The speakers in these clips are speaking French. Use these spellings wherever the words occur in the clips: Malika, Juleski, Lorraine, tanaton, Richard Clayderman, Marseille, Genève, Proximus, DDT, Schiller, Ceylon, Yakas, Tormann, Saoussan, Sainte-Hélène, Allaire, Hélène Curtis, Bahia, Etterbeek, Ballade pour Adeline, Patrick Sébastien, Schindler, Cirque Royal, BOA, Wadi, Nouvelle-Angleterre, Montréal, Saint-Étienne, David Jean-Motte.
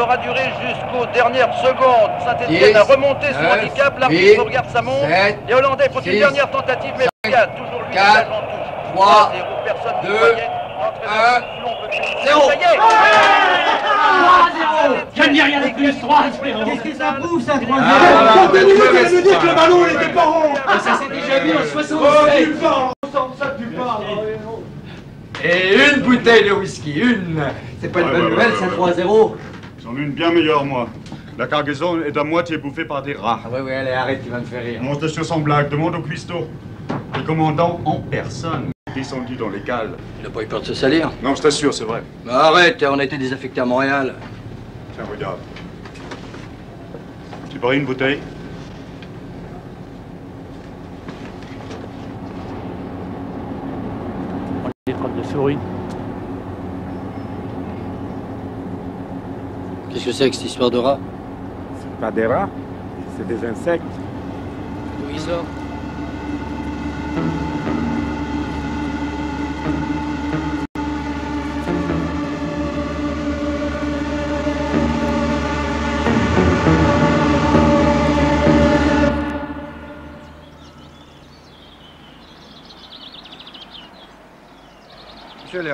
aura duré jusqu'aux dernières secondes. Saint-Étienne a remonté son handicap, l'arbitre regarde sa montre. Les Hollandais font une dernière tentative, mais Malika, toujours lui, l'âge en touche. 3, 0, personne ne voyait. 1, 0. Ça y est, 3-0. Je ne dis rien de plus, 3-0. Qu'est-ce que ça bouffe, ça, 3-0? Quand t'es nul, t'as nous dit que le ballon était pas rond. Ça s'est déjà vu en 67. Et une bouteille de whisky, une. C'est pas une bonne nouvelle, c'est 3-0. J'en ai une bien meilleure, moi. La cargaison est à moitié bouffée par des rats. Ah ouais, allez, arrête, tu vas me faire rire. Mon station sans blague, demande au cuistot. Le commandant en personne, descendu dans les cales. Il n'a pas eu peur de se salir? Non, je t'assure, c'est vrai. Bah arrête, on a été désaffecté à Montréal. Tiens, regarde. Tu paries une bouteille? Des frappes de souris. Qu'est-ce que c'est que cette histoire de rats? C'est pas des rats, c'est des insectes. D'où ils sortent?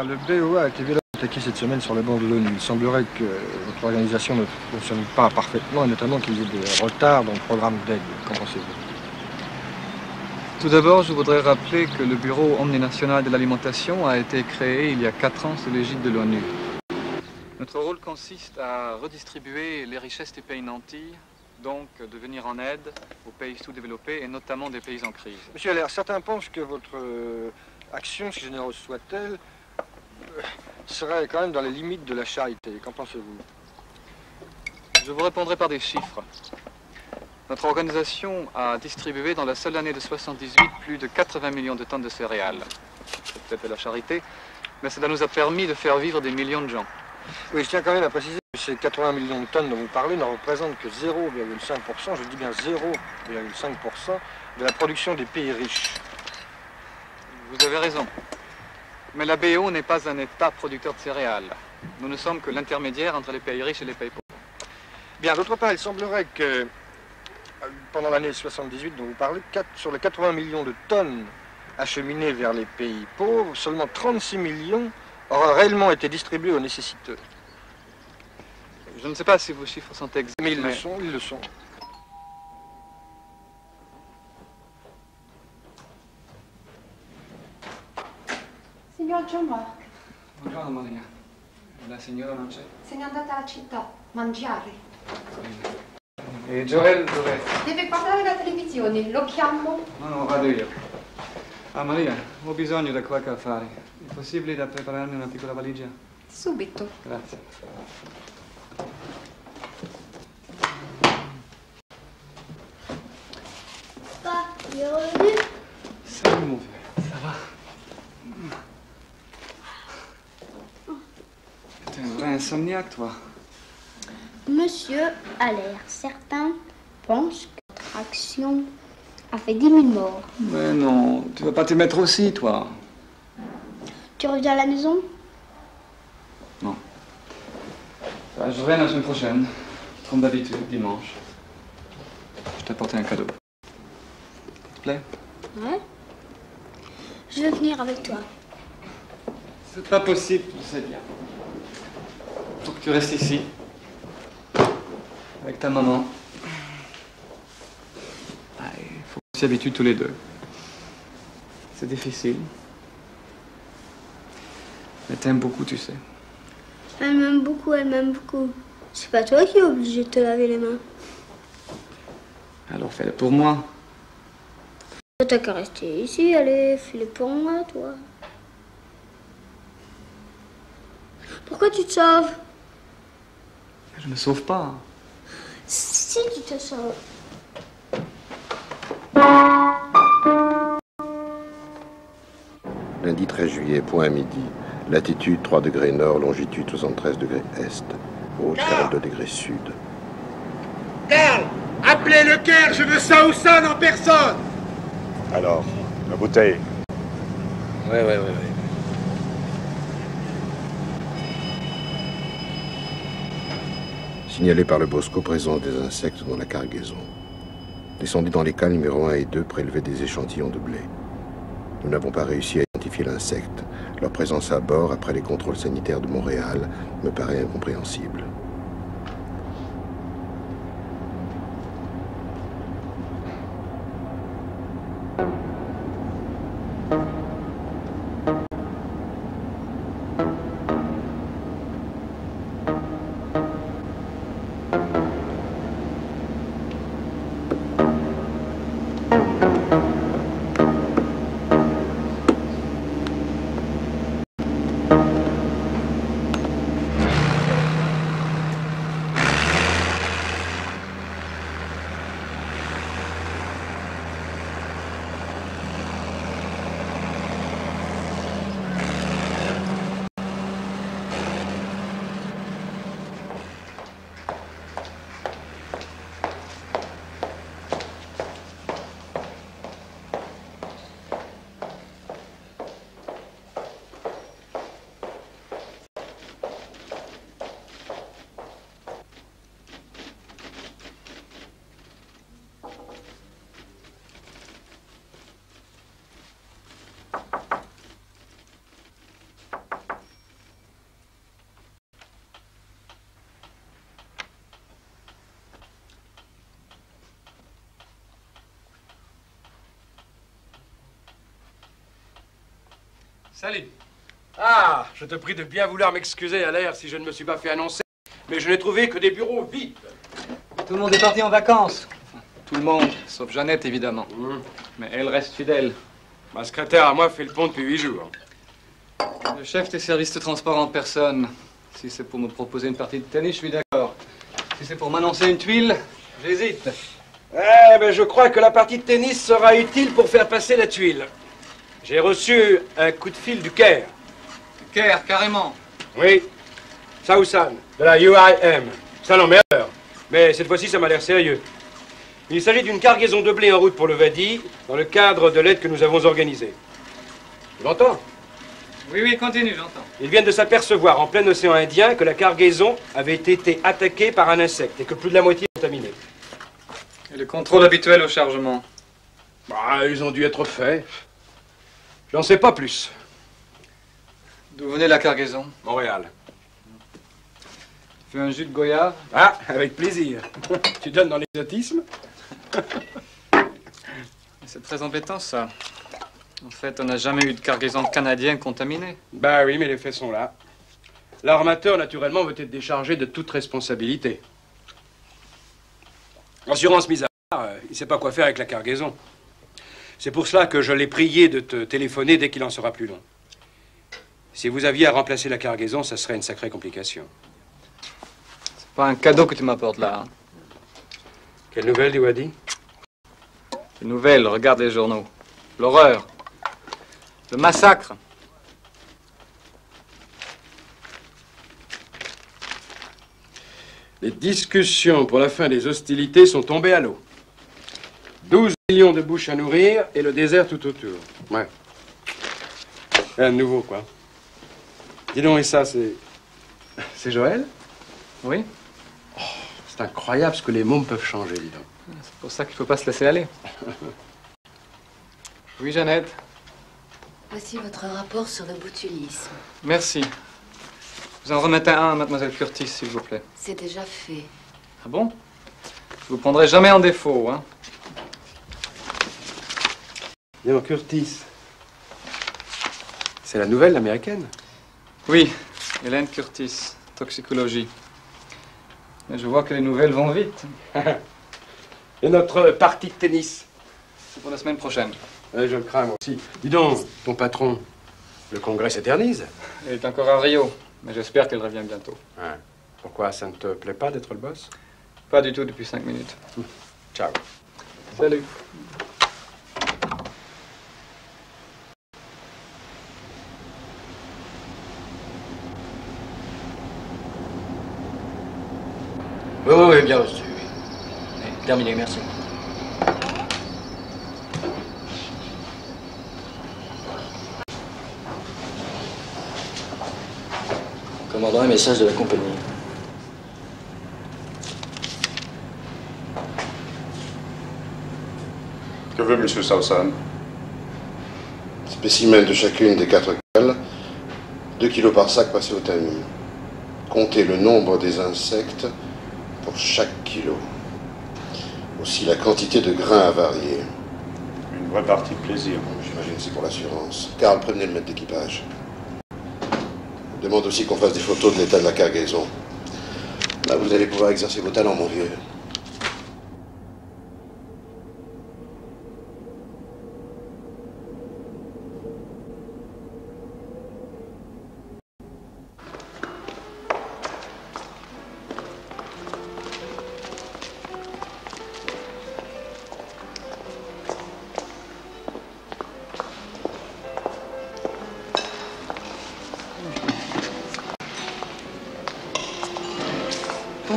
Le BOA a été violemment attaqué cette semaine sur le banc de l'ONU. Il semblerait que votre organisation ne fonctionne pas parfaitement, et notamment qu'il y ait des retards dans le programme d'aide. Qu'en pensez-vous? Tout d'abord, je voudrais rappeler que le Bureau omni-national de l'alimentation a été créé il y a 4 ans sous l'égide de l'ONU. Notre rôle consiste à redistribuer les richesses des pays nantis, donc de venir en aide aux pays sous-développés et notamment des pays en crise. Monsieur Allaire, certains pensent que votre action, si généreuse soit-elle, serait quand même dans les limites de la charité. Qu'en pensez-vous? Je vous répondrai par des chiffres. Notre organisation a distribué dans la seule année de 78 plus de 80 millions de tonnes de céréales. C'est peut-être de la charité, mais cela nous a permis de faire vivre des millions de gens. Oui, je tiens quand même à préciser que ces 80 millions de tonnes dont vous parlez ne représentent que 0,5%, je dis bien 0,5% de la production des pays riches. Vous avez raison. Mais la BO n'est pas un État producteur de céréales. Nous ne sommes que l'intermédiaire entre les pays riches et les pays pauvres. Bien, d'autre part, il semblerait que, pendant l'année 78 dont vous parlez, sur les 80 millions de tonnes acheminées vers les pays pauvres, seulement 36 millions auraient réellement été distribués aux nécessiteux. Je ne sais pas si vos chiffres sont exacts. Mais ils le sont, ils le sont. Signor John Mark. Buongiorno Maria. La signora non c'è? Se n'è andata alla città a mangiare. E Joel dov'è? Deve parlare alla televisione, lo chiamo? No, no, vado io. Ah Maria, ho bisogno di qualche affare. È possibile da prepararmi una piccola valigia? Subito. Grazie. Paglioni. Sei muove, ça va? T'es un vrai insomniaque, toi. Monsieur Allaire, certains pensent que notre action a fait 10 000 morts. Mais non, tu vas pas t'y mettre aussi, toi. Tu reviens à la maison? Non. Bah, je reviens la semaine prochaine, comme d'habitude, dimanche. Je t'ai apporté un cadeau. Ça te plaît? Ouais. Je veux venir avec toi. C'est pas possible, je sais bien. Faut que tu restes ici, avec ta maman. Il faut qu'on s'y habitue tous les deux. C'est difficile. Elle t'aime beaucoup, tu sais. Elle m'aime beaucoup, elle m'aime beaucoup. C'est pas toi qui es obligé de te laver les mains. Alors fais-le pour moi. T'as qu'à rester ici, allez, fais-le pour moi, toi. Pourquoi tu te sauves? Je me sauve pas. Si tu te sauves. Lundi 13 juillet, point à midi. Latitude 3 degrés nord, longitude 73 degrés est. Haute 42 degrés sud. Carl, appelez le Caire, je veux Saoussan en personne. Alors, la bouteille. Ouais. signalé par le Bosco présence des insectes dans la cargaison. Descendus dans les cas numéro 1 et 2 prélevaient des échantillons de blé. Nous n'avons pas réussi à identifier l'insecte. Leur présence à bord, après les contrôles sanitaires de Montréal, me paraît incompréhensible. Salut. Ah, je te prie de bien vouloir m'excuser, Allaire, si je ne me suis pas fait annoncer, mais je n'ai trouvé que des bureaux vides. Tout le monde est parti en vacances. Tout le monde, sauf Jeannette, évidemment. Mmh. Mais elle reste fidèle. Ma secrétaire à moi fait le pont depuis 8 jours. Le chef des services de transport en personne. Si c'est pour me proposer une partie de tennis, je suis d'accord. Si c'est pour m'annoncer une tuile, j'hésite. Eh ben, je crois que la partie de tennis sera utile pour faire passer la tuile. J'ai reçu un coup de fil du Caire. Du Caire, carrément? Oui. Saoussan, de la UIM. Ça l'emmerde, mais cette fois-ci, ça m'a l'air sérieux. Il s'agit d'une cargaison de blé en route pour le Wadi, dans le cadre de l'aide que nous avons organisée. Tu l'entends? Oui, continue, j'entends. Ils viennent de s'apercevoir, en plein océan Indien, que la cargaison avait été attaquée par un insecte et que plus de la moitié est contaminée. Et le contrôle habituel au chargement? Bah, ils ont dû être faits. J'en sais pas plus. D'où venait la cargaison? Montréal. Tu fais un jus de goyave? Ah, avec plaisir. Tu donnes dans l'exotisme? C'est très embêtant, ça. En fait, on n'a jamais eu de cargaison canadienne contaminée. Ben oui, mais les faits sont là. L'armateur, naturellement, veut être déchargé de toute responsabilité. L'assurance mise à part, il sait pas quoi faire avec la cargaison. C'est pour cela que je l'ai prié de te téléphoner dès qu'il en sera plus long. Si vous aviez à remplacer la cargaison, ça serait une sacrée complication. C'est pas un cadeau que tu m'apportes là. Hein? Quelle nouvelle du Wadi? Quelle nouvelle? Regarde les journaux. L'horreur. Le massacre. Les discussions pour la fin des hostilités sont tombées à l'eau. 12 millions de bouches à nourrir et le désert tout autour. Ouais. Rien de nouveau, quoi. Dis donc, et ça, c'est... C'est Joël? Oui. Oh, c'est incroyable ce que les mômes peuvent changer, dis donc. C'est pour ça qu'il ne faut pas se laisser aller. Oui, Jeannette? Voici votre rapport sur le botulisme. Merci. Vous en remettez un à mademoiselle Curtis, s'il vous plaît. C'est déjà fait. Ah bon? Je vous prendrai jamais en défaut, hein. Bien, Curtis, c'est la nouvelle américaine? Oui, Hélène Curtis, toxicologie. Mais je vois que les nouvelles vont vite. Et notre partie de tennis? C'est pour la semaine prochaine. Et je le crains, moi aussi. Dis donc, ton patron, le congrès s'éternise. Elle est encore à Rio, mais j'espère qu'elle revient bientôt. Ouais. Pourquoi? Ça ne te plaît pas d'être le boss? Pas du tout depuis 5 minutes. Ciao. Salut. Oui, bien reçu. Terminé, merci. Commandant, un message de la compagnie. Que veut M. Saoussan? Spécimen de chacune des 4 cales, 2 kilos par sac passés au tamis. Comptez le nombre des insectes pour chaque kilo. Aussi la quantité de grains à varier. Une vraie partie de plaisir. J'imagine que c'est pour l'assurance. Karl, prévenez le maître d'équipage. Demande aussi qu'on fasse des photos de l'état de la cargaison. Là, vous allez pouvoir exercer vos talents, mon vieux.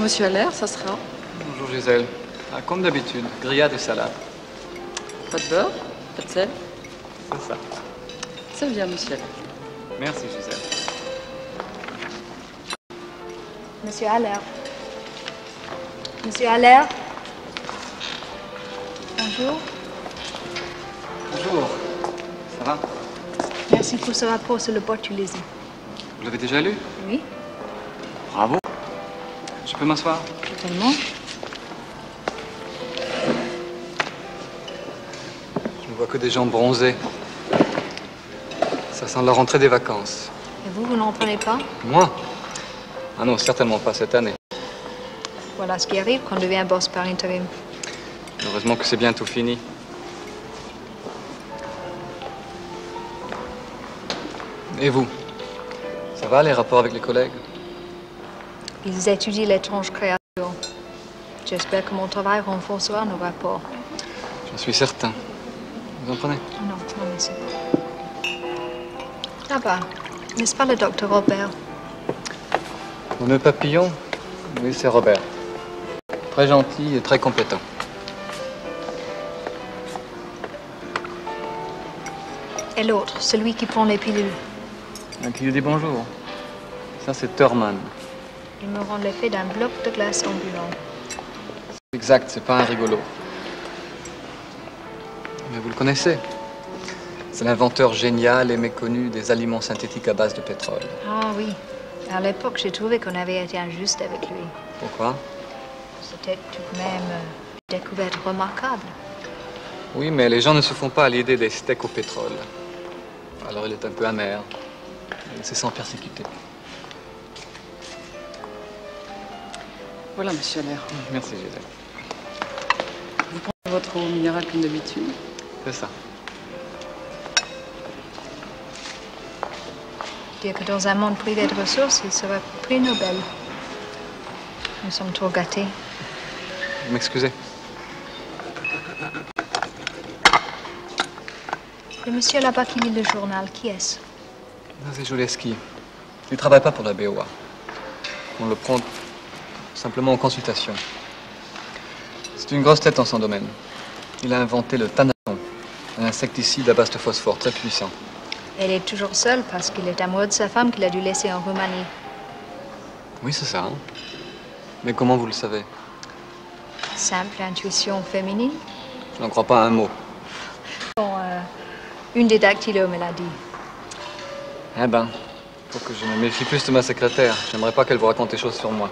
Monsieur Allaire, ça sera. Bonjour Gisèle. Ah, comme d'habitude, grillade et salade. Pas de beurre, pas de sel. C'est ça. C'est bien, monsieur. Merci Gisèle. Monsieur Allaire. Monsieur Allaire. Bonjour. Bonjour. Ça va? Merci pour ce rapport sur le port tunisien. Vous l'avez déjà lu? Oui. Bravo. Je peux m'asseoir? Totalement. Je ne vois que des gens bronzés. Ça sent la rentrée des vacances. Et vous, vous n'en prenez pas? Moi? Ah non, certainement pas cette année. Voilà ce qui arrive quand on devient boss par intérim. Heureusement que c'est bientôt fini. Et vous? Ça va, les rapports avec les collègues? Ils étudient l'étrange création. J'espère que mon travail renforcera nos rapports. J'en suis certain. Vous en prenez? Non, non, monsieur. Ah bah, n'est-ce pas le docteur Robert? Mon nœud papillon? Oui, c'est Robert. Très gentil et très compétent. Et l'autre, celui qui prend les pilules? Qui lui dit bonjour. Ça, c'est Tormann. Il me rend l'effet d'un bloc de glace ambulant. Exact, c'est pas un rigolo. Mais vous le connaissez. C'est l'inventeur génial et méconnu des aliments synthétiques à base de pétrole. Ah oui. À l'époque, j'ai trouvé qu'on avait été injuste avec lui. Pourquoi? C'était tout de même une découverte remarquable. Oui, mais les gens ne se font pas à l'idée des steaks au pétrole. Alors il est un peu amer. Il se sent persécuté. Voilà, monsieur Allaire. Merci, Gisèle. Vous prenez votre eau minérale comme d'habitude? C'est ça. Dire que dans un monde privé de ressources, il sera prix Nobel. Nous sommes trop gâtés. Vous m'excusez. Le monsieur là-bas qui lit le journal, qui est-ce? C'est Juleski. Il ne travaille pas pour la BOA. On le prend... simplement en consultation. C'est une grosse tête en son domaine. Il a inventé le tanaton, un insecticide à base de phosphore très puissant. Elle est toujours seule parce qu'il est amoureux de sa femme qu'il a dû laisser en Roumanie. Oui, c'est ça. Hein? Mais comment vous le savez? Simple intuition féminine. Je n'en crois pas un mot. Bon, une des dactylos me l'a dit. Eh ben, faut que je me méfie plus de ma secrétaire. J'aimerais pas qu'elle vous raconte des choses sur moi.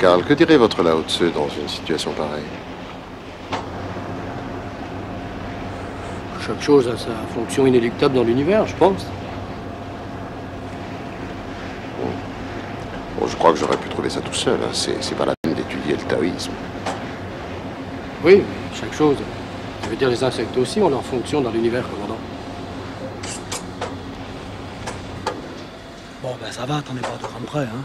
Karl, que dirait votre Lao-Tseu dans une situation pareille? Chaque chose a sa fonction inéluctable dans l'univers, je pense. Bon, je crois que j'aurais pu trouver ça tout seul. Hein. C'est pas la peine d'étudier le taoïsme. Oui, chaque chose. Je veux dire, les insectes aussi ont leur fonction dans l'univers, commandant. Bon, ben ça va, t'en es pas de rentrer, hein.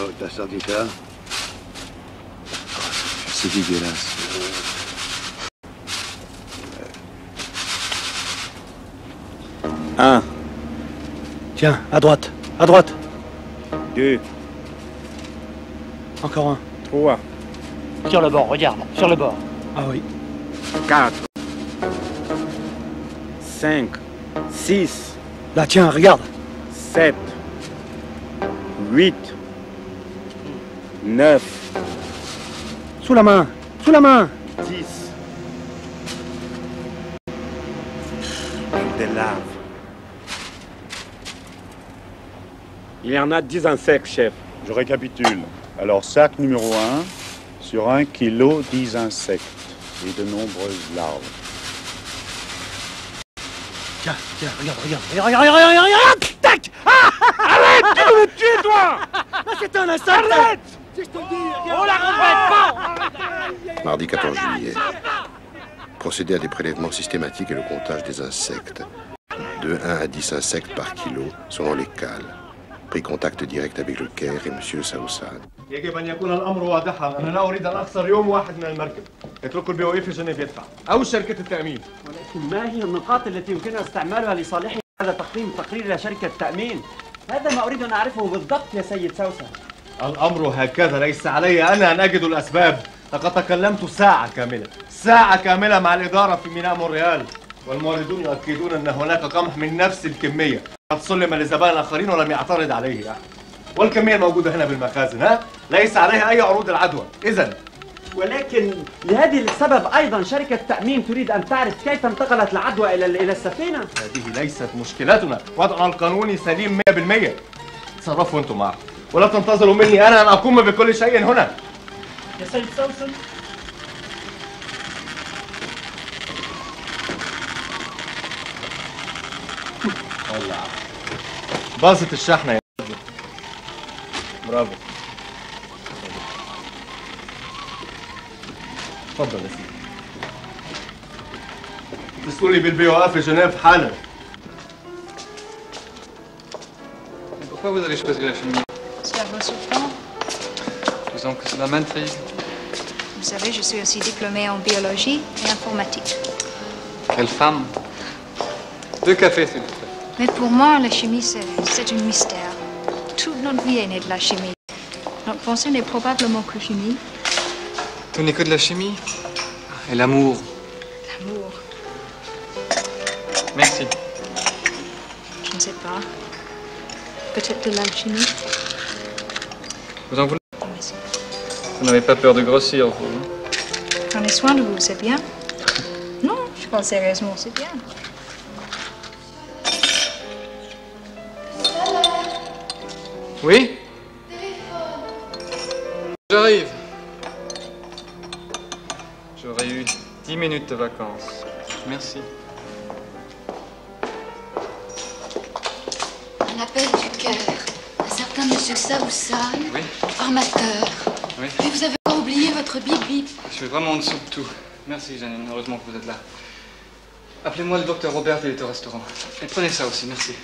Oh, t'as sorti ça? C'est dégueulasse. Un. Tiens, à droite, à droite. Deux. Encore un. Trois. Sur le bord, regarde, sur le bord. Ah oui. Quatre. Cinq. Six. Là, tiens, regarde. Sept. Huit. 9. Sous la main. Sous la main. 10. Je te lave. Il y en a 10 en sec, chef. Je récapitule. Alors, sac numéro 1, sur 1 kilo, 10 insectes et de nombreuses larves. Tiens, tiens, regarde, regarde, regarde, regarde, regarde, regarde, tac! Ah! Arrête! Tu veux me tuer, toi! Ah, c'est un insecte! Arrête! Si je te le dis, regarde. On la regrette pas! Mardi 14 juillet, procéder à des prélèvements systématiques et le comptage des insectes. De 1 à 10 insectes par kilo, selon les cales. Pris contact direct avec le Caire et M. Saoussan. والموردون يؤكدون أن هناك قمح من نفس الكمية قد سلم لزبائن آخرين ولم يعترض عليه أحد والكمية الموجودة هنا بالمخازن ها ليس عليها أي عروض العدوى إذن ولكن لهذه السبب أيضا شركة تأمين تريد أن تعرف كيف انتقلت العدوى إلى السفينة هذه ليست مشكلتنا وضعنا القانوني سليم 100% تصرفوا أنتم معه ولا تنتظروا مني أنا أن أقوم بكل شيء هنا يا سيد سوسن والله باظت الشحنة يا رجل برافو تفضل يا سيدي مسؤولي بالBOA في جنيف حالا Pourquoi vous allez choisir la cheminée? C'est un bon soufflant. Je vous en prie, cela m'intrigue. Vous savez, je suis aussi diplômée en biologie et informatique. Quelle femme! Deux cafés, s'il vous plaît. Mais pour moi, la chimie, c'est un mystère. Toute notre vie est née de la chimie. Notre pensée n'est probablement que chimie. Tout n'est que de la chimie. Et l'amour. L'amour. Merci. Je ne sais pas. Peut-être de l'alchimie. Vous en voulez? Merci. Vous n'avez pas peur de grossir, vous? Prenez soin de vous, c'est bien. Non, je pense sérieusement, c'est bien. Oui? J'arrive. J'aurais eu 10 minutes de vacances. Merci. Un appel du Caire. Un certain monsieur Saoussan, oui. Formateur. Oui. Et vous avez pas oublié votre bip-bip. Je suis vraiment en dessous de tout. Merci, Janine. Heureusement que vous êtes là. Appelez-moi le docteur Robert, il est au restaurant. Et prenez ça aussi, merci.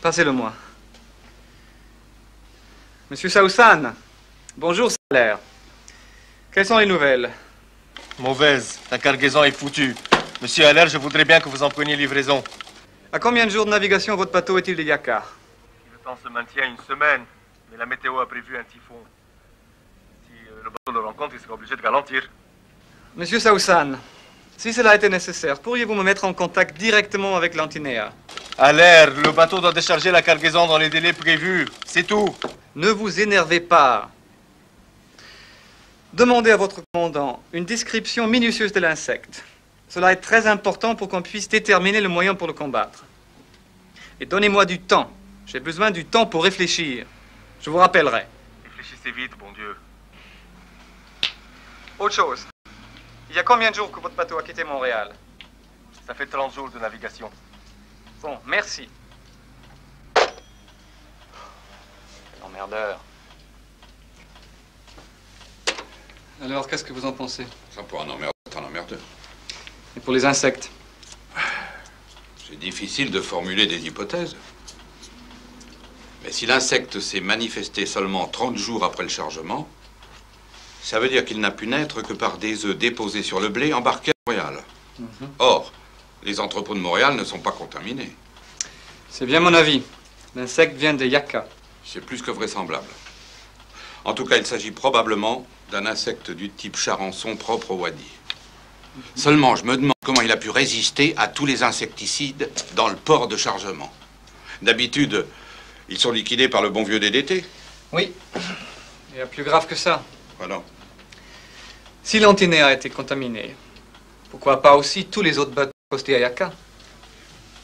Passez-le-moi. Monsieur Saoussan, bonjour, c'est Allaire. Quelles sont les nouvelles? Mauvaise, la cargaison est foutue. Monsieur Allaire, je voudrais bien que vous en preniez livraison. À combien de jours de navigation votre bateau est-il des Yakas? Le temps se maintient une semaine, mais la météo a prévu un typhon. Si le bateau le rencontre, il sera obligé de ralentir. Monsieur Saoussan, si cela était nécessaire, pourriez-vous me mettre en contact directement avec l'Antinéa? Allaire, le bateau doit décharger la cargaison dans les délais prévus. C'est tout. Ne vous énervez pas. Demandez à votre commandant une description minutieuse de l'insecte. Cela est très important pour qu'on puisse déterminer le moyen pour le combattre. Et donnez-moi du temps. J'ai besoin du temps pour réfléchir. Je vous rappellerai. Réfléchissez vite, bon Dieu. Autre chose. Il y a combien de jours que votre bateau a quitté Montréal? Ça fait 30 jours de navigation. Bon, merci. L'emmerdeur. Alors, qu'est-ce que vous en pensez? Ça, pour un emmerdeur, c'est un emmerdeur. Et pour les insectes? C'est difficile de formuler des hypothèses. Mais si l'insecte s'est manifesté seulement 30 jours après le chargement, ça veut dire qu'il n'a pu naître que par des œufs déposés sur le blé embarqués à Montréal. Or, les entrepôts de Montréal ne sont pas contaminés. C'est bien mon avis. L'insecte vient des Yakas. C'est plus que vraisemblable. En tout cas, il s'agit probablement d'un insecte du type charançon propre au Wadi. Seulement, je me demande comment il a pu résister à tous les insecticides dans le port de chargement. D'habitude, ils sont liquidés par le bon vieux DDT. Oui, il y a plus grave que ça. Voilà. Si l'Antiné a été contaminé, pourquoi pas aussi tous les autres bateaux postés à Yaka?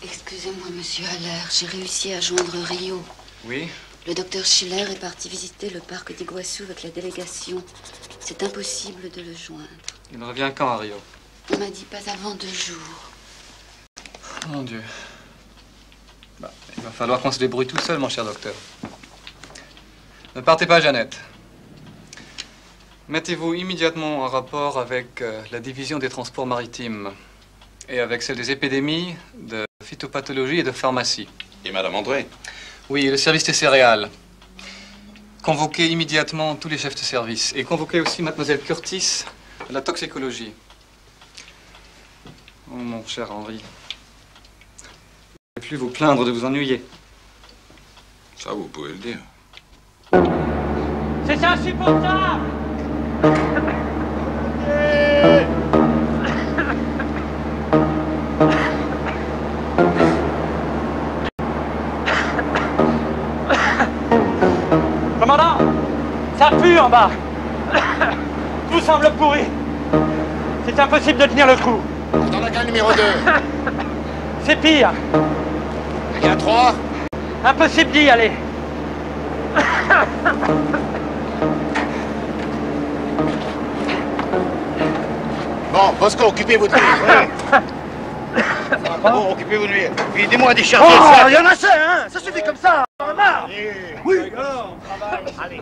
Excusez-moi, monsieur Allaire, j'ai réussi à joindre Rio. Oui? Le docteur Schiller est parti visiter le parc d'Iguassou avec la délégation. C'est impossible de le joindre. Il revient quand à Rio? On m'a dit pas avant 2 jours. Mon Dieu. Bah, il va falloir qu'on se débrouille tout seul, mon cher docteur. Ne partez pas, Jeannette. Mettez-vous immédiatement en rapport avec la division des transports maritimes et avec celle des épidémies, de phytopathologie et de pharmacie. Et Madame André? Oui, et le service des céréales. Convoquez immédiatement tous les chefs de service et convoquez aussi Mademoiselle Curtis de la toxicologie. Oh, mon cher Henri, vous ne pouvez plus vous plaindre de vous ennuyer. Ça, vous pouvez le dire. C'est insupportable! Commandant, ça pue en bas. Tout semble pourri. C'est impossible de tenir le coup. Dans la cale numéro 2. C'est pire. Il y a 3. Impossible d'y aller. Bon, Bosco, occupez-vous de lui. Bon, occupez-vous de lui. Aidez-moi à décharger ça. Oh, il y en a assez, hein. Ça suffit comme ça. On a marre. Oui. Allez.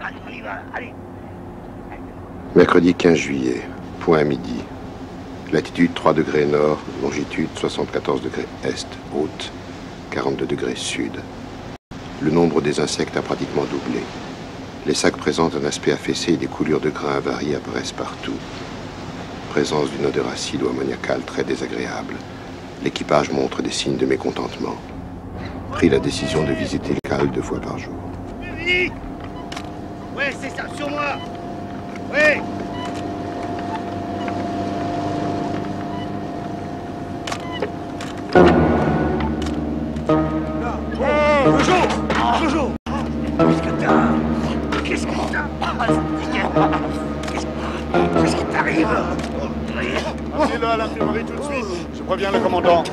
Allez, on y va. Allez. Mercredi 15 juillet, point midi. Latitude 3 degrés nord, longitude 74 degrés est, haute 42 degrés sud. Le nombre des insectes a pratiquement doublé. Les sacs présentent un aspect affaissé et des coulures de grains avariés apparaissent partout. Présence d'une odeur acide ou ammoniacale très désagréable. L'équipage montre des signes de mécontentement. Pris la décision de visiter le cale 2 fois par jour. Oui, c'est ça, sur moi. Oui. Bonjour. Qu'est-ce que t'as? Qu'est-ce qui t'arrive? Amenez-le à l'infirmerie tout de suite. Je préviens le commandant.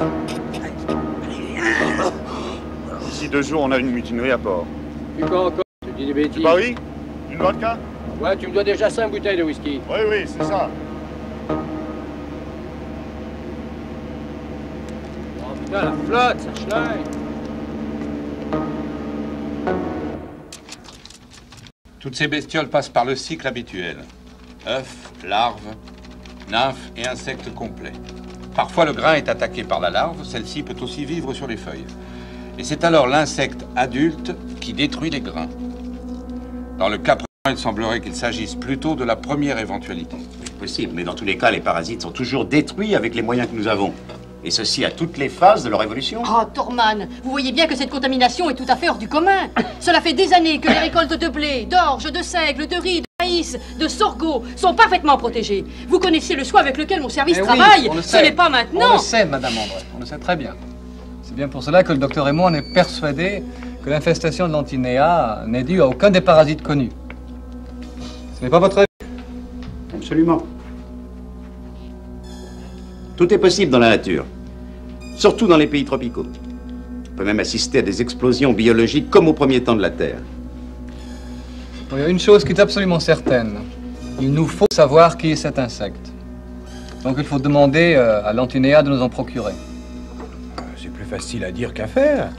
D'ici 2 jours, on a une mutinerie à port. Tu crois encore? Tu dis des bêtises. Bah oui. Une vodka? Ouais, tu me dois déjà 5 bouteilles de whisky. Oui, oui, c'est ça. Oh putain, la flotte, ça schlaille. Toutes ces bestioles passent par le cycle habituel. Œufs, larves, nymphes et insectes complets. Parfois, le grain est attaqué par la larve. Celle-ci peut aussi vivre sur les feuilles. Et c'est alors l'insecte adulte qui détruit les grains. Dans le cas présent, il semblerait qu'il s'agisse plutôt de la première éventualité. C'est possible, mais dans tous les cas, les parasites sont toujours détruits avec les moyens que nous avons. Et ceci à toutes les phases de leur évolution. Ah, Tormann, vous voyez bien que cette contamination est tout à fait hors du commun. Cela fait des années que les récoltes de blé, d'orge, de seigle, de riz, de maïs, de sorgho sont parfaitement protégées. Vous connaissez le soin avec lequel mon service travaille. Oui, ce n'est pas maintenant. On le sait, Madame André, on le sait très bien. C'est bien pour cela que le docteur et moi, on est persuadés que l'infestation de l'antinéa n'est due à aucun des parasites connus. Ce n'est pas votre avis? Absolument. Tout est possible dans la nature, surtout dans les pays tropicaux. peut même assister à des explosions biologiques comme au premier temps de la Terre. Il y a une chose qui est absolument certaine. Il nous faut savoir qui est cet insecte. Donc il faut demander à l'antinéa de nous en procurer. C'est plus facile à dire qu'à faire.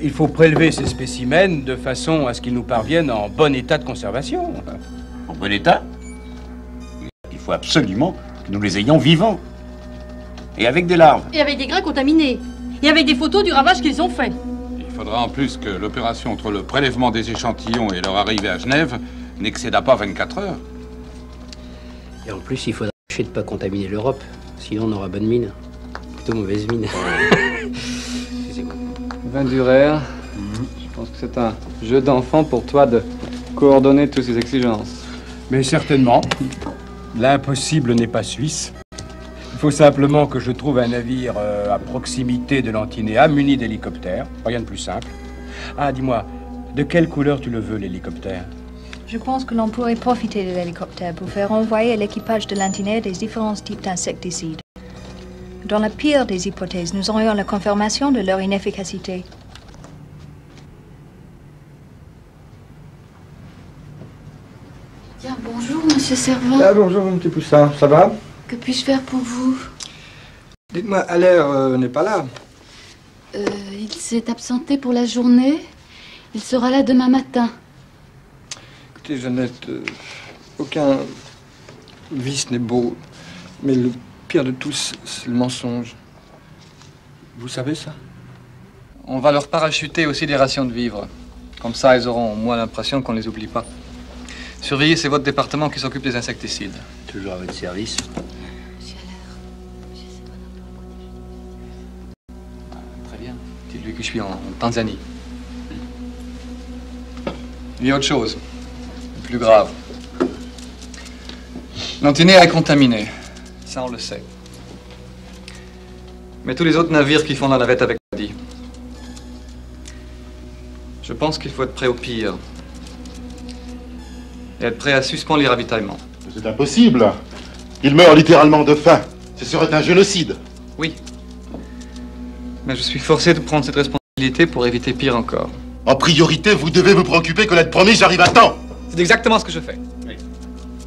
Il faut prélever ces spécimens de façon à ce qu'ils nous parviennent en bon état de conservation. En bon état? Il faut absolument que nous les ayons vivants. Et avec des larves. Et avec des grains contaminés. Et avec des photos du ravage qu'ils ont fait. Il faudra en plus que l'opération entre le prélèvement des échantillons et leur arrivée à Genève n'excéda pas 24 heures. Et en plus, il faudra tâcher de ne pas contaminer l'Europe. Sinon, on aura bonne mine. Plutôt mauvaise mine. Ouais. Excusez-moi. Vin d'Urer, je pense que c'est un jeu d'enfant pour toi de coordonner toutes ces exigences. Mais certainement. L'impossible n'est pas suisse. Il faut simplement que je trouve un navire à proximité de l'Antinéa, muni d'hélicoptères. Rien de plus simple. Ah, dis-moi, de quelle couleur tu le veux, l'hélicoptère? Je pense que l'on pourrait profiter de l'hélicoptère pour faire envoyer à l'équipage de l'Antinéa des différents types d'insecticides. Dans la pire des hypothèses, nous aurions la confirmation de leur inefficacité. Bien, bonjour, monsieur Servant. Ah, bonjour, mon petit poussin. Ça va? Que puis-je faire pour vous? Dites-moi, Allaire n'est pas là. Il s'est absenté pour la journée. Il sera là demain matin. Écoutez, Jeannette, aucun vice n'est beau. Mais le pire de tous, c'est le mensonge. Vous savez ça? On va leur parachuter aussi des rations de vivres. Comme ça, ils auront au moins l'impression qu'on ne les oublie pas. Surveillez, c'est votre département qui s'occupe des insecticides. Toujours à votre service. Très bien. Dites-lui que je suis en Tanzanie. Il y a autre chose, plus grave. L'Antinéa est contaminé. Ça, on le sait. Mais tous les autres navires qui font la navette avec Wadi. Je pense qu'il faut être prêt au pire. Et être prêt à suspendre les ravitaillements. C'est impossible. Il meurt littéralement de faim. Ce serait un génocide. Oui. Mais je suis forcé de prendre cette responsabilité pour éviter pire encore. En priorité, vous devez vous préoccuper que l'aide promise arrive à temps. C'est exactement ce que je fais. Oui.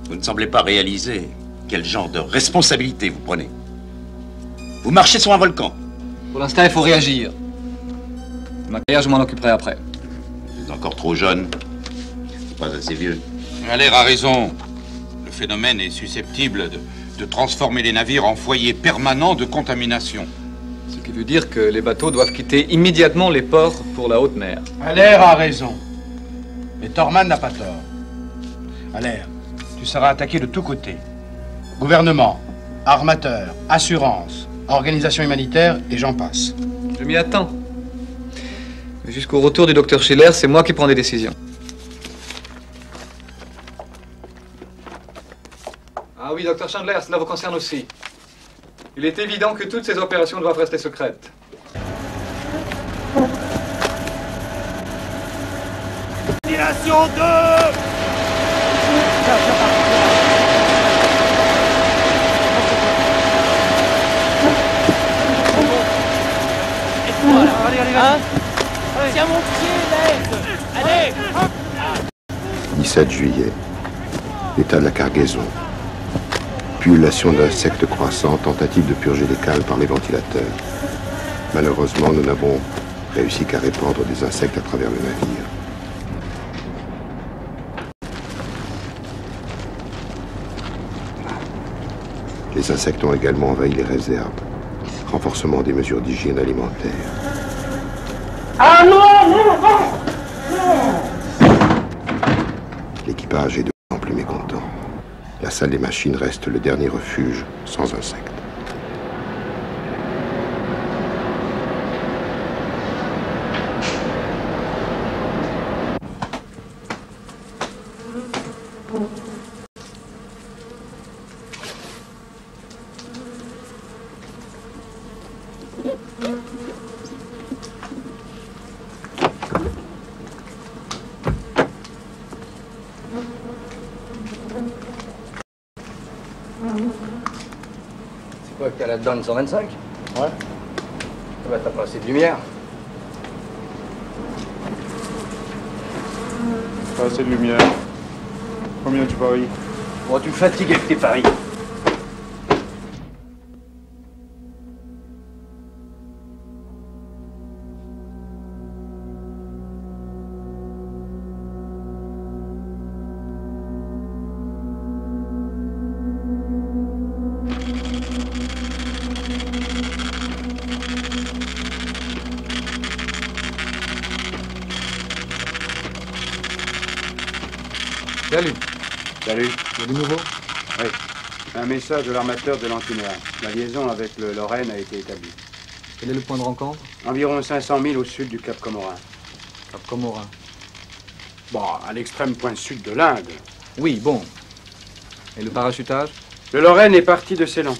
Vous ne semblez pas réaliser quel genre de responsabilité vous prenez. Vous marchez sur un volcan. Pour l'instant, il faut réagir. Ma carrière, je m'en occuperai après. Vous êtes encore trop jeune. Pas assez vieux. Allaire a raison. Le phénomène est susceptible de transformer les navires en foyers permanents de contamination. Ce qui veut dire que les bateaux doivent quitter immédiatement les ports pour la haute mer. Allaire a raison. Mais Tormann n'a pas tort. Allaire, tu seras attaqué de tous côtés. Gouvernement, armateur, assurance, organisation humanitaire et j'en passe. Je m'y attends. Jusqu'au retour du docteur Schiller, c'est moi qui prends des décisions. Ah oui, docteur Schindler, cela vous concerne aussi. Il est évident que toutes ces opérations doivent rester secrètes. Destination 2 ! Voilà, allez, allez, allez. Tiens mon pied, allez. 17 juillet, état de la cargaison. Pullulation d'insectes croissants, tentative de purger les cales par les ventilateurs. Malheureusement, nous n'avons réussi qu'à répandre des insectes à travers le navire. Les insectes ont également envahi les réserves. Renforcement des mesures d'hygiène alimentaire. Ah non, non, non, non. L'équipage est de plus en plus mécontent. La salle des machines reste le dernier refuge sans insectes. Donne 125? Ouais. Bah, t'as pas assez de lumière. Pas assez de lumière. Combien tu paries? Bon, tu me fatigues avec tes paris. Salut. Salut. Il y a du nouveau? Oui. Un message de l'armateur de l'Antinois. La liaison avec le Lorraine a été établie. Quel est le point de rencontre? Environ 500 000 au sud du Cap Comorin. Cap Comorin. Bon, à l'extrême point sud de l'Inde. Oui, bon. Et le parachutage? Le Lorraine est parti de Ceylon.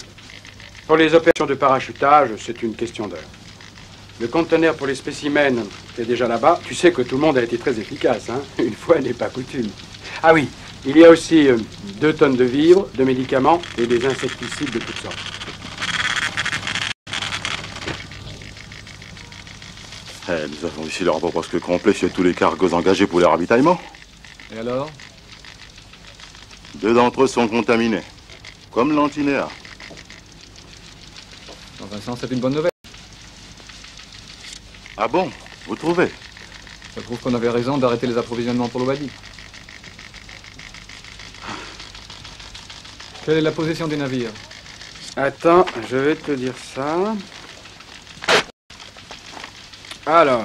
Pour les opérations de parachutage, c'est une question d'heure. Le conteneur pour les spécimens est déjà là-bas. Tu sais que tout le monde a été très efficace, hein? Une fois n'est pas coutume. Ah oui, il y a aussi 2 tonnes de vivres, de médicaments et des insecticides de toutes sortes. Nous avons ici le rapport presque complet sur tous les cargos engagés pour les ravitaillements. Et alors? 2 d'entre eux sont contaminés, comme l'antinéa. Dans un sens, c'est une bonne nouvelle. Ah bon? Vous trouvez? Ça prouve qu'on avait raison d'arrêter les approvisionnements pour le Wadi. Quelle est la position des navires? Attends, je vais te dire ça. Alors.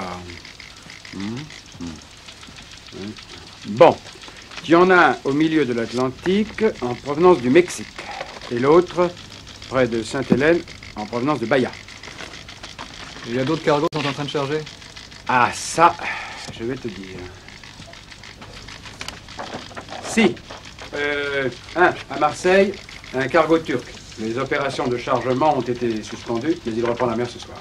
Bon. Il y en a un au milieu de l'Atlantique, en provenance du Mexique. Et l'autre, près de Sainte-Hélène, en provenance de Bahia. Il y a d'autres cargos qui sont en train de charger? Ah, ça, je vais te dire. Si. Un à Marseille, un cargo turc. Les opérations de chargement ont été suspendues, mais il reprend la mer ce soir.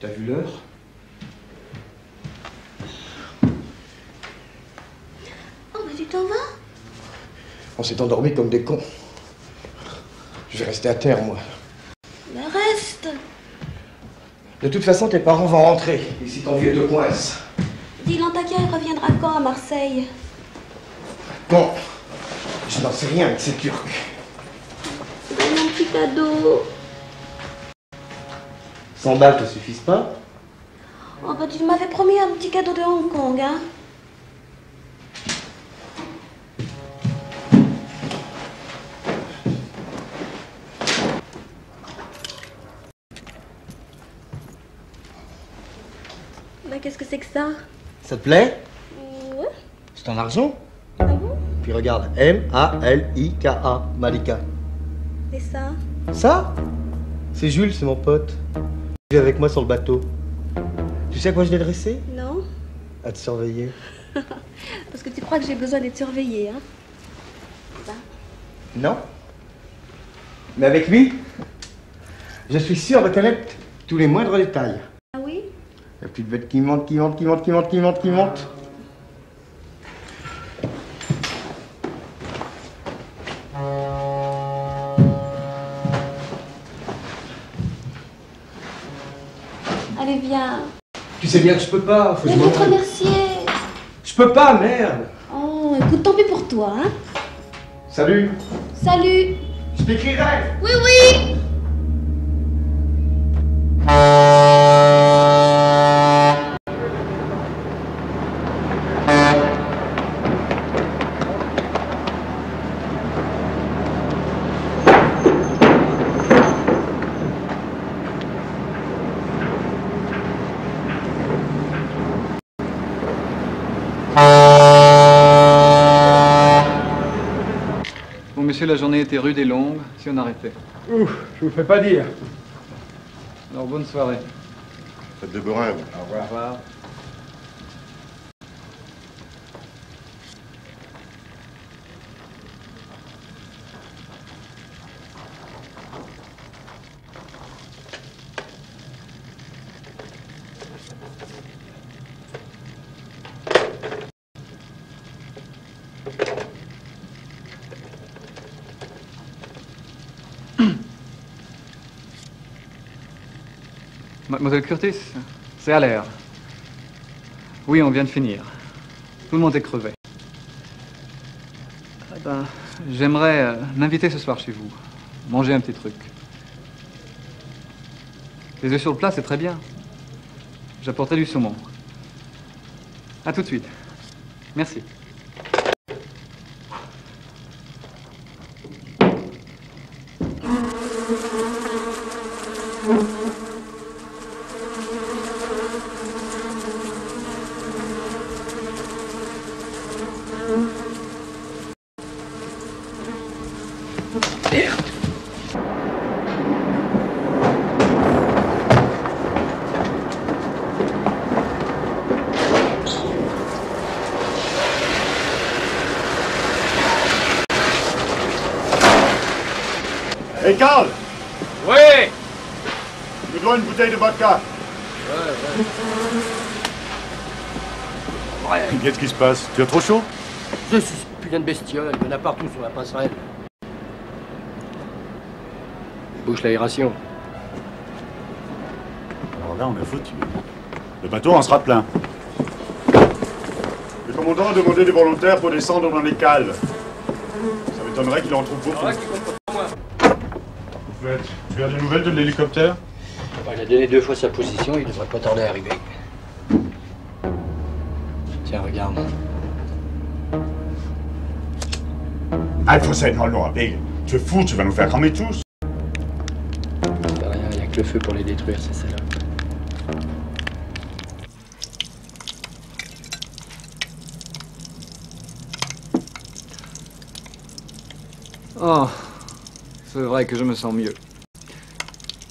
T'as vu l'heure? On s'est endormis comme des cons. Je vais rester à terre, moi. Mais reste! De toute façon, tes parents vont rentrer. Ici, ton vieux de coince. Dis, l'Antakya reviendra quand à Marseille? Bon, je n'en sais rien avec ces Turcs. Donne un petit cadeau. 100 balles te suffisent pas? Oh, bah, tu m'avais promis un petit cadeau de Hong Kong, hein? Qu'est-ce que c'est que ça? Ça te plaît? Oui. C'est en argent. Ah bon? Puis regarde, M-A-L-I-K-A, Malika. Et ça? Ça? C'est Jules, c'est mon pote. Il est avec moi sur le bateau. Tu sais à quoi je l'ai dressé? Non. À te surveiller. Parce que tu crois que j'ai besoin d'être surveillée, hein? Ça. Non. Mais avec lui, je suis sûr de connaître tous les moindres détails. La petite bête qui monte, qui monte, qui monte, qui monte, qui monte, qui monte. Allez, viens. Tu sais bien que je peux pas. Faut que je te remercier. Je peux pas, merde. Oh, écoute, tant pis pour toi, hein. Salut. Salut. Je t'écrirai. Oui, oui. Monsieur, la journée était rude et longue, si on arrêtait. Ouf, je vous fais pas dire. Alors, bonne soirée. Faites de beaux rêves. Au revoir. Au revoir. Mademoiselle Curtis, c'est Allaire. Oui, on vient de finir. Tout le monde est crevé. Eh ben, j'aimerais m'inviter ce soir chez vous. Manger un petit truc. Les œufs sur le plat, c'est très bien. J'apporterai du saumon. À tout de suite. Merci. Hey Carl! Oui! Je me dois une bouteille de vodka. Ouais. Qu'est-ce qui se passe? Tu as trop chaud? Je suis putain de bestiole, il y en a partout sur la passerelle. Bouche l'aération. Alors là, on a foutu. Le bateau en sera plein. Le commandant a demandé des volontaires pour descendre dans les cales. Ça m'étonnerait qu'il en trouve beaucoup. Tu as des nouvelles de l'hélicoptère? Il a donné 2 fois sa position, il devrait pas tarder à arriver. Tiens, regarde. Alphonse, non, non, Big. Tu es fou, tu vas nous faire cramer tous. T'as rien, il n'y a que le feu pour les détruire, c'est celle-là. Oh. C'est vrai que je me sens mieux.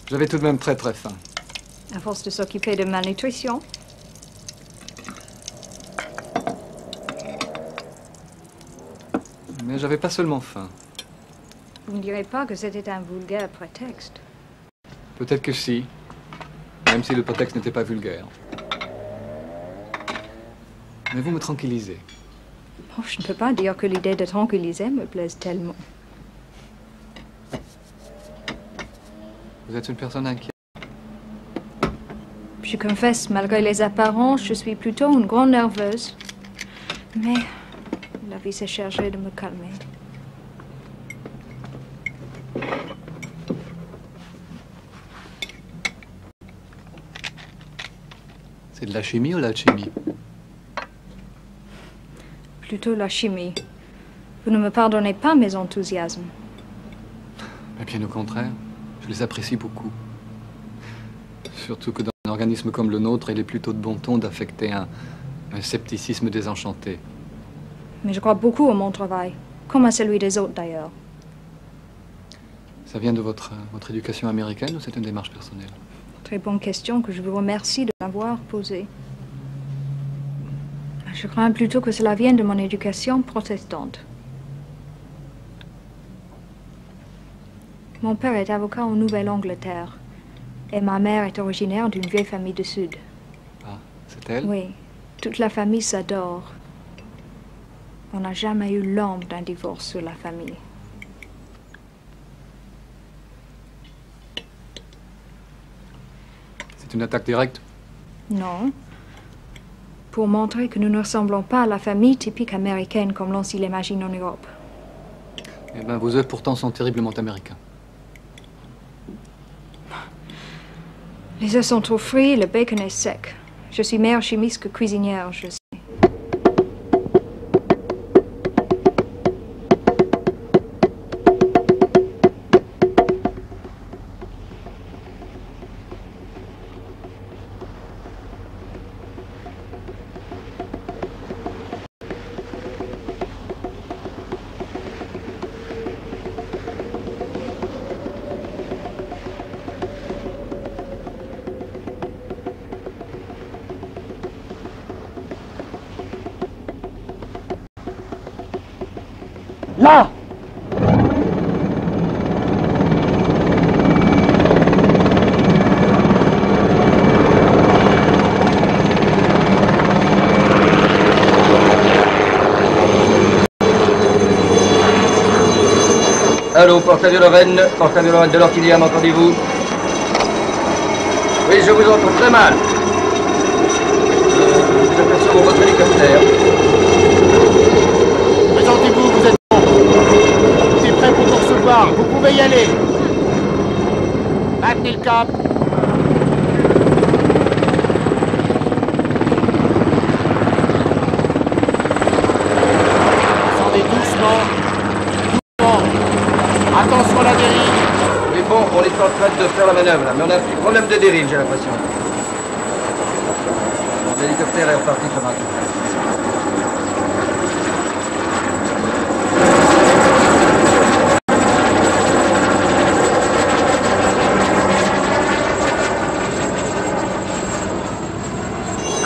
J'avais tout de même très très faim. À force de s'occuper de malnutrition. Mais j'avais pas seulement faim. Vous ne direz pas que c'était un vulgaire prétexte? Peut-être que si. Même si le prétexte n'était pas vulgaire. Mais vous me tranquillisez. Oh, je ne peux pas dire que l'idée de tranquilliser me plaise tellement. Vous êtes une personne inquiète. Je confesse, malgré les apparences, je suis plutôt une grande nerveuse. Mais la vie s'est chargée de me calmer. C'est de la chimie ou la chimie? Plutôt la chimie. Vous ne me pardonnez pas mes enthousiasmes. Mais bien au contraire. Je les apprécie beaucoup. Surtout que dans un organisme comme le nôtre, il est plutôt de bon ton d'affecter un scepticisme désenchanté. Mais je crois beaucoup à mon travail, comme à celui des autres d'ailleurs. Ça vient de votre éducation américaine ou c'est une démarche personnelle? Très bonne question que je vous remercie de m'avoir posée. Je crois plutôt que cela vienne de mon éducation protestante. Mon père est avocat en Nouvelle-Angleterre et ma mère est originaire d'une vieille famille du Sud. Ah, c'est elle? Oui, toute la famille s'adore. On n'a jamais eu l'ombre d'un divorce sur la famille. C'est une attaque directe? Non. Pour montrer que nous ne ressemblons pas à la famille typique américaine comme l'on s'y l'imagine en Europe. Eh bien, vos œuvres pourtant sont terriblement américains. Les œufs sont trop frits, le bacon est sec. Je suis meilleure chimiste que cuisinière, je sais. Là! Allô, porteur de Lorraine de l'Orchidea, m'entendez-vous? Oui, je vous entends très mal. Nous apercevons votre hélicoptère. Présentez-vous, vous êtes bon. C'est prêt pour nous recevoir, vous pouvez y aller. Maintenez le cap. Descendez doucement. Attention à la dérive. Mais bon, on est en train de faire la manœuvre là, mais on a un petit problème de dérive, j'ai l'impression. L'hélicoptère est reparti comme un coup.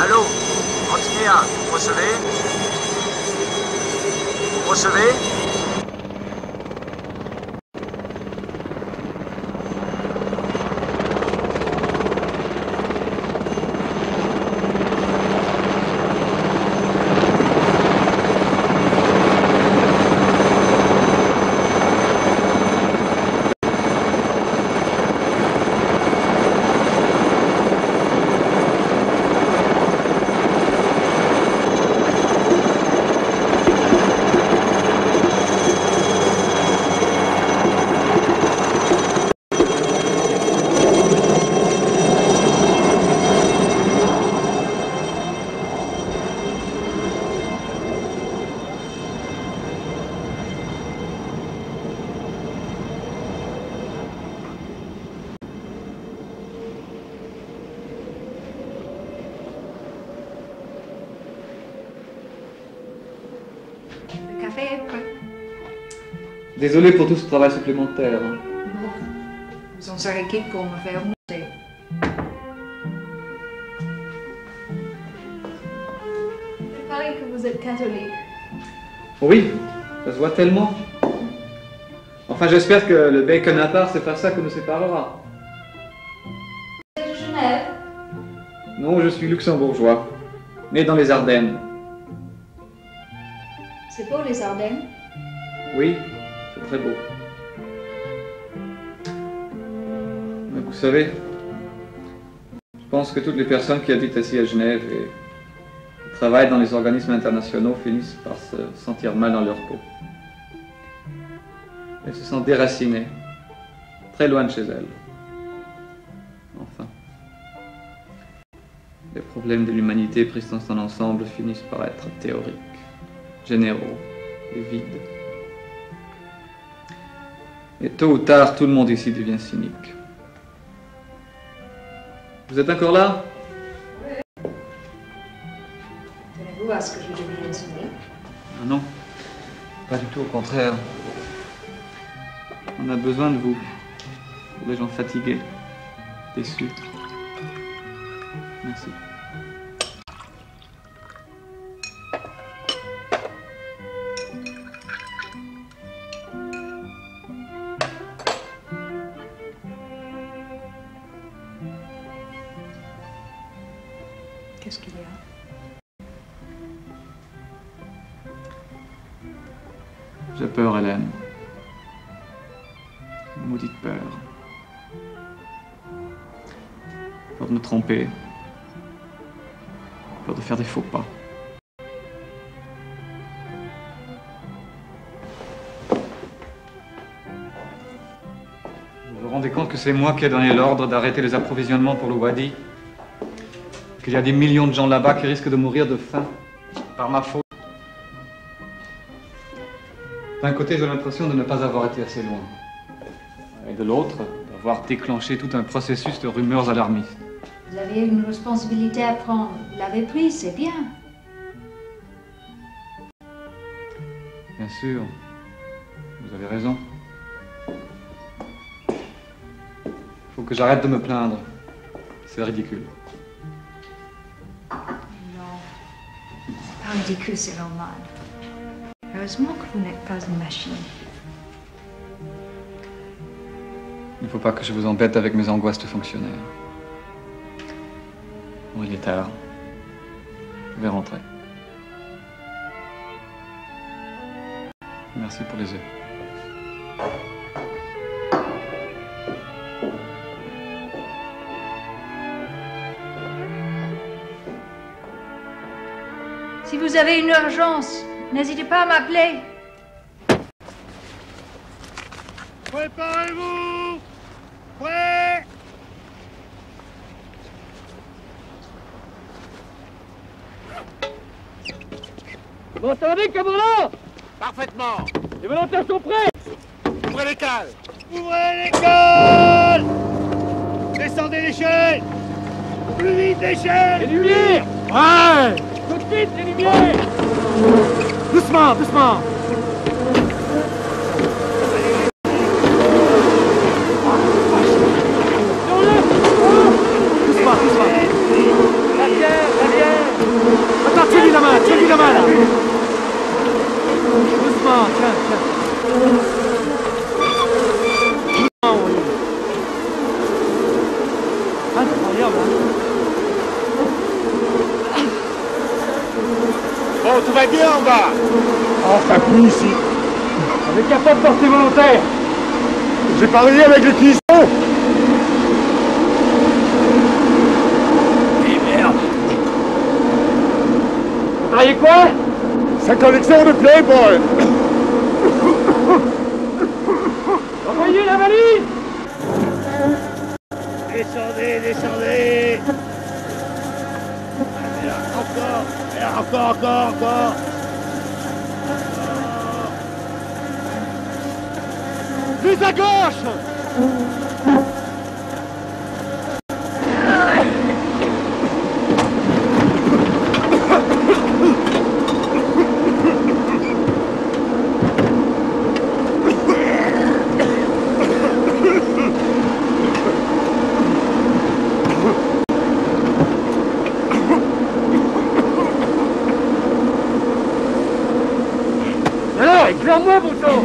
Allô, continuez à... Recevez. Recevez. Désolé pour tout ce travail supplémentaire. Non, on s'arrête qu'on va faire monter. Vous parlez que vous êtes catholique. Oui, ça se voit tellement. Enfin, j'espère que le bacon à part, c'est par ça que nous séparera. Vous êtes de Genève? Non, je suis luxembourgeois, né dans les Ardennes. C'est beau les Ardennes? Oui. Très beau. Donc, vous savez, je pense que toutes les personnes qui habitent ici à Genève et qui travaillent dans les organismes internationaux finissent par se sentir mal dans leur peau. Elles se sentent déracinées, très loin de chez elles. Enfin, les problèmes de l'humanité pris dans son ensemble finissent par être théoriques, généraux et vides. Et tôt ou tard, tout le monde ici devient cynique. Vous êtes encore là? Oui. Tenez-vous à ce que je devienne cynique? Ah non, pas du tout, au contraire. On a besoin de vous, pour des gens fatigués, déçus. Merci. Qu'est-ce qu'il y a? J'ai peur, Hélène. Une maudite peur. Peur de me tromper. Peur de faire des faux pas. Vous vous rendez compte que c'est moi qui ai donné l'ordre d'arrêter les approvisionnements pour le Wadi? Qu'il y a des millions de gens là-bas qui risquent de mourir de faim, par ma faute. D'un côté, j'ai l'impression de ne pas avoir été assez loin. Et de l'autre, d'avoir déclenché tout un processus de rumeurs alarmistes. Vous avez une responsabilité à prendre. Vous l'avez prise, c'est bien. Bien sûr. Vous avez raison. Il faut que j'arrête de me plaindre. C'est ridicule. On dit que c'est normal. Heureusement que vous n'êtes pas une machine. Il ne faut pas que je vous embête avec mes angoisses de fonctionnaire. Bon, il est tard. Je vais rentrer. Merci pour les œufs. vous avez une urgence, n'hésitez pas à m'appeler. Préparez-vous! Prêt! Vous m'entendez, commandant? Parfaitement. Les volontaires sont prêts. Ouvrez les cales. Ouvrez les cales. Descendez l'échelle. Plus vite l'échelle. Les lumières. Ouais. Tout de suite les lumières. Doucement, doucement. Ici. On est capable de porter volontaire. J'ai parlé avec le cuisson. Eh merde. Vous travaillez quoi? Sa collection de Playboy. Envoyez la valise. Descendez, descendez. Encore. Plus à gauche! Alors, éclaire-moi, mon temps!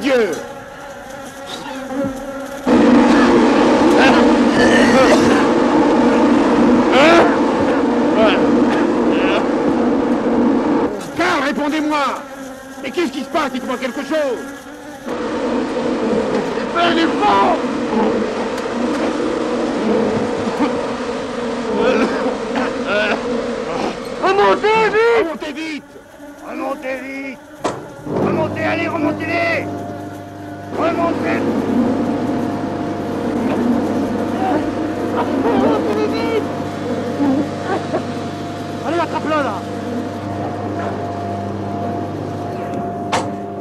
Dieu. Carl, répondez-moi. Mais qu'est-ce qui se passe? Il croit quelque chose. C'est pas les fonds. Remontez vite. Remontez, allez, remontez-les. Remontez! Remontez vite! Allez, attrape-le, là!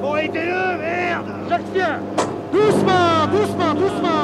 Bon, aidez-le, merde! Je le tiens! Doucement!